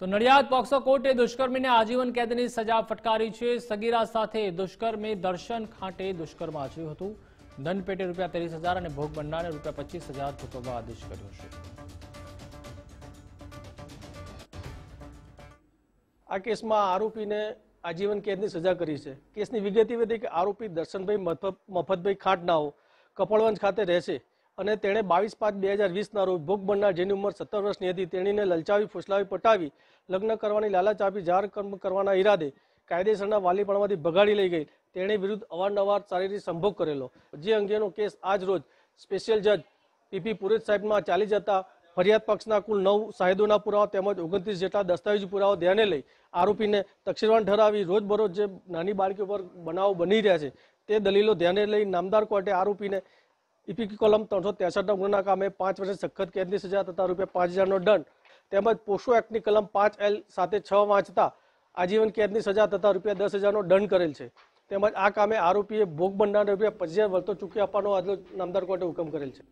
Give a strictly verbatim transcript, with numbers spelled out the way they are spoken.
તો નડિયાદ પોક્સો કોર્ટે દુષ્કર્મીને આજીવન કેદની સજા ફટકારી છે। સગીરા સાથે દુષ્કર્મે દર્શન ખાંટે દુષ્કર્મ આચર્યું હતું। દંડ પેટે રૂપિયા ત્રીસ હજાર અને ભોગ બનનારને રૂપિયા પચીસ હજાર ચૂકવવા આદેશ કર્યો છે। આ કેસમાં આરોપીને આજીવન કેદની સજા કરી છે। કેસની વિગત એવી હતી કે આરોપી દર્શનભાઈ મફતભાઈ ખાંટનાઓ કપડવંજ ખાતે રહેશે અને તેણે બાવીસ પાંચ બે હજાર વીસના રોજ ભોગ બનનાર જેની ઉંમર સત્તર વર્ષની હતી તેણીને લલચાવી ફૂસલાવી પટાવી લગ્ન કરવાની લાલચ આપી જાહેર કર્મ કરવાના ઈરાદે કાયદેસરના વાલીપણમાંથી ભગાડી લઈ ગઈ। તેણી વિરુદ્ધ અવારનવાર શારીરિક સંભોગ કરેલો, જે અંગેનો કેસ આજ રોજ સ્પેશિયલ જજ પીપી પુરેશ સાહેબમાં ચાલી જતા ફરિયાદ પક્ષના કુલ નવ સાહેદોના પુરાવા તેમજ ઓગણત્રીસ જેટલા દસ્તાવેજી પુરાવા ધ્યાને લઈ આરોપીને તકસીરવાન ઠરાવી રોજબરોજ જે નાની બાળકીઓ પર બનાવો બની રહ્યા છે તે દલીલો ધ્યાને લઈ નામદાર કોર્ટે આરોપીને ईपी कॉलम तीन सौ तेसठ गुना कामें पांच वर्ष सख्त कैद की सजा तथा रूपया पांच हजार नो दंड तेमज पोक्सो एक्ट की कलम पांच एल साथ छ वाँचता आजीवन कैद की सजा तथा रूपया दस हजार नो दंड करेल है। तेमज आ कामें आरोपीए भोग बननार रूपया पच्चीस हजार वर्तो चूकी आपवानो आज नामदार कोर्टे हुकम करेल है।